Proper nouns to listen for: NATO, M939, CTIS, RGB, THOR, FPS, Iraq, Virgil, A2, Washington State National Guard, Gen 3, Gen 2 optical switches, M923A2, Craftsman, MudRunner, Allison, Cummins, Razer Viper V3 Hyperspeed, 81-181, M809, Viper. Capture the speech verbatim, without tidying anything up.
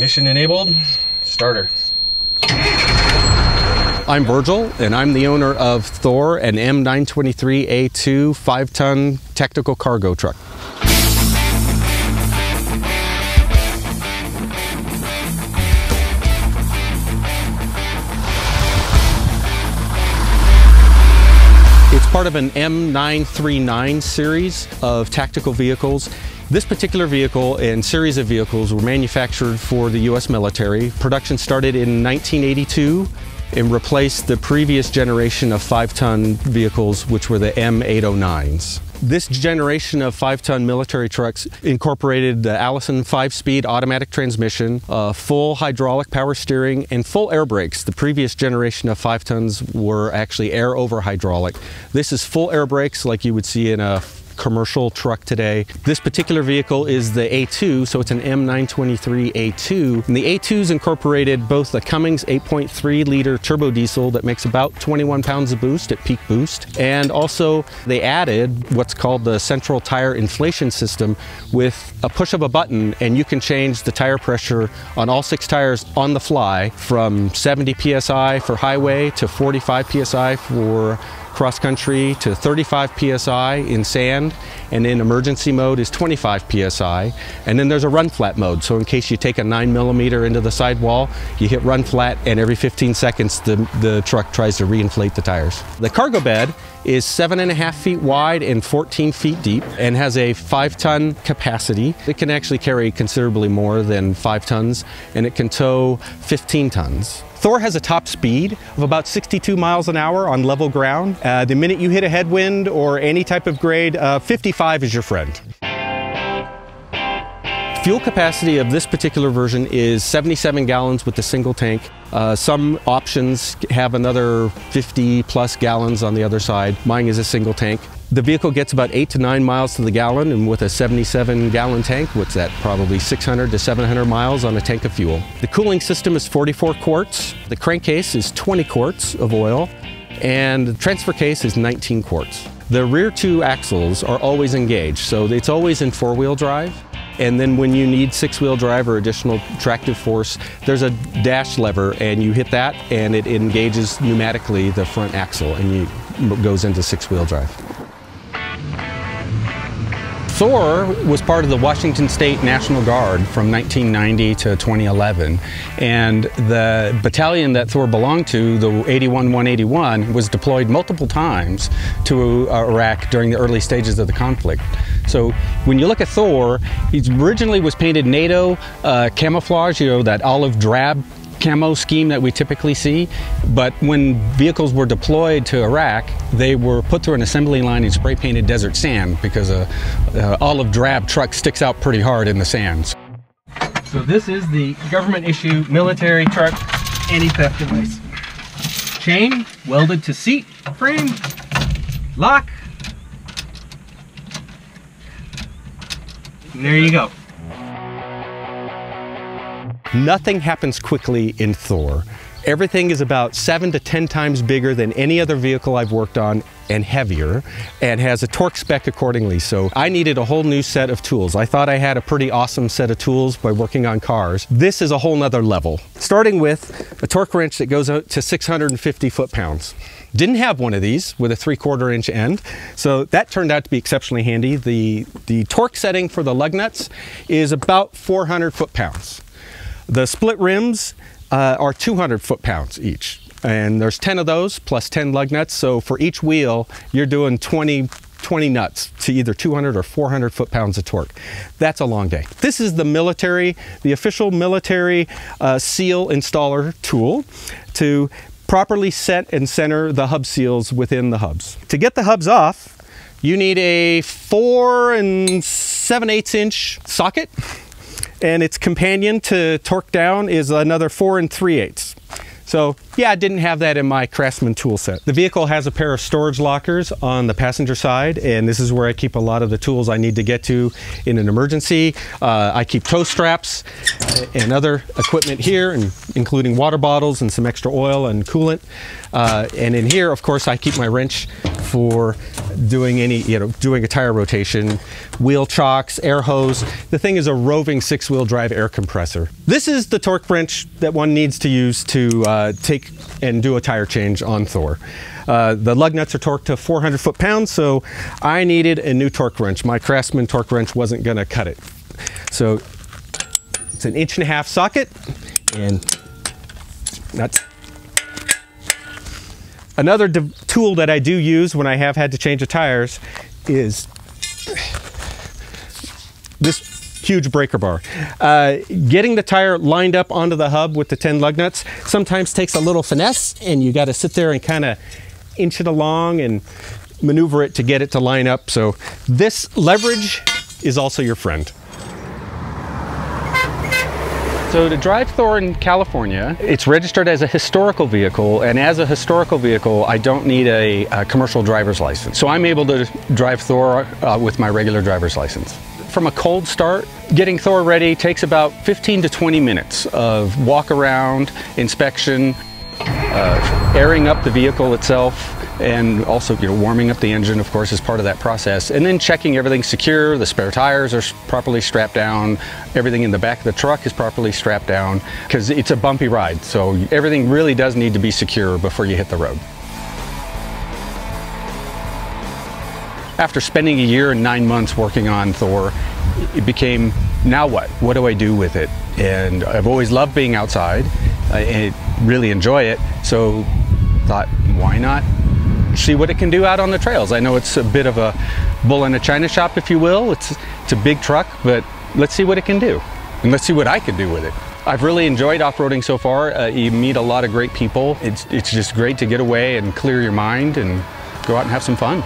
Ignition enabled. Starter. I'm Virgil, and I'm the owner of Thor, an M nine twenty-three A two five-ton technical cargo truck. It's part of an M nine thirty-nine series of tactical vehicles. This particular vehicle and series of vehicles were manufactured for the U S military. Production started in nineteen eighty-two and replaced the previous generation of five-ton vehicles, which were the M eight oh nines. This generation of five-ton military trucks incorporated the Allison five-speed automatic transmission, uh, full hydraulic power steering, and full air brakes. The previous generation of five-tons were actually air over hydraulic. This is full air brakes like you would see in a commercial truck today. This particular vehicle is the A two, so it's an M nine twenty-three A two. And the A two's incorporated both the Cummins eight point three liter turbo diesel that makes about twenty-one pounds of boost at peak boost. And also they added what's called the central tire inflation system with a push of a button, and you can change the tire pressure on all six tires on the fly from seventy P S I for highway to forty-five P S I for cross-country to thirty-five P S I in sand, and in emergency mode is twenty-five P S I. And then there's a run flat mode, so in case you take a nine millimeter into the sidewall, you hit run flat, and every fifteen seconds the, the truck tries to reinflate the tires. The cargo bed is seven and a half feet wide and fourteen feet deep and has a five ton capacity. It can actually carry considerably more than five tons, and it can tow fifteen tons. Thor has a top speed of about sixty-two miles an hour on level ground. Uh, the minute you hit a headwind or any type of grade, uh, fifty-five is your friend. Fuel capacity of this particular version is seventy-seven gallons with a single tank. Uh, some options have another fifty plus gallons on the other side. Mine is a single tank. The vehicle gets about eight to nine miles to the gallon, and with a seventy-seven gallon tank, what's that? Probably six hundred to seven hundred miles on a tank of fuel. The cooling system is forty-four quarts. The crankcase is twenty quarts of oil, and the transfer case is nineteen quarts. The rear two axles are always engaged, so it's always in four-wheel drive. And then when you need six-wheel drive or additional tractive force, there's a dash lever, and you hit that and it engages pneumatically the front axle and it goes into six-wheel drive. Thor was part of the Washington State National Guard from nineteen ninety to twenty eleven, and the battalion that Thor belonged to, the eighty-one one eighty-one, was deployed multiple times to Iraq during the early stages of the conflict. So when you look at Thor, he originally was painted NATO uh, camouflage, you know, that olive drab camo scheme that we typically see, but when vehicles were deployed to Iraq, they were put through an assembly line and spray painted desert sand because a, a olive drab truck sticks out pretty hard in the sands. So this is the government issue military truck anti-theft device. Chain welded to seat, frame, lock. And there you go. Nothing happens quickly in Thor. Everything is about seven to ten times bigger than any other vehicle I've worked on, and heavier, and has a torque spec accordingly. So I needed a whole new set of tools. I thought I had a pretty awesome set of tools by working on cars. This is a whole nother level. Starting with a torque wrench that goes out to six hundred fifty foot pounds. Didn't have one of these with a three quarter inch end, so that turned out to be exceptionally handy. The, the torque setting for the lug nuts is about four hundred foot pounds. The split rims uh, are two hundred foot pounds each, and there's ten of those plus ten lug nuts. So for each wheel, you're doing twenty nuts to either two hundred or four hundred foot pounds of torque. That's a long day. This is the military, the official military uh, seal installer tool to properly set and center the hub seals within the hubs. To get the hubs off, you need a four and seven eighths inch socket. And its companion to torque down is another four and three eighths. So yeah, I didn't have that in my Craftsman tool set. The vehicle has a pair of storage lockers on the passenger side, and this is where I keep a lot of the tools I need to get to in an emergency. Uh, I keep tow straps and other equipment here, and including water bottles and some extra oil and coolant. Uh, and in here, of course, I keep my wrench for doing any, you know, doing a tire rotation, wheel chocks, air hose. The thing is a roving six-wheel drive air compressor. This is the torque wrench that one needs to use to uh, take and do a tire change on Thor. Uh, the lug nuts are torqued to four hundred foot-pounds, so I needed a new torque wrench. My Craftsman torque wrench wasn't gonna cut it. So it's an inch and a half socket, and that's another tool that I do use when I have had to change the tires is this huge breaker bar. Uh, getting the tire lined up onto the hub with the ten lug nuts sometimes takes a little finesse, and you got to sit there and kind of inch it along and maneuver it to get it to line up. So this leverage is also your friend. So to drive Thor in California, it's registered as a historical vehicle, and as a historical vehicle, I don't need a, a commercial driver's license. So I'm able to drive Thor uh, with my regular driver's license. From a cold start, getting Thor ready takes about fifteen to twenty minutes of walk around, inspection, uh, airing up the vehicle itself, and also, you know, warming up the engine, of course, is part of that process. And then checking everything's secure, the spare tires are properly strapped down, everything in the back of the truck is properly strapped down, because it's a bumpy ride, so everything really does need to be secure before you hit the road. After spending a year and nine months working on Thor, it became, now what? What do I do with it? And I've always loved being outside, I really enjoy it, so thought, why not see what it can do out on the trails? I know it's a bit of a bull in a china shop, if you will. It's, it's a big truck, but let's see what it can do. And let's see what I can do with it. I've really enjoyed off-roading so far. Uh, you meet a lot of great people. It's, it's just great to get away and clear your mind and go out and have some fun.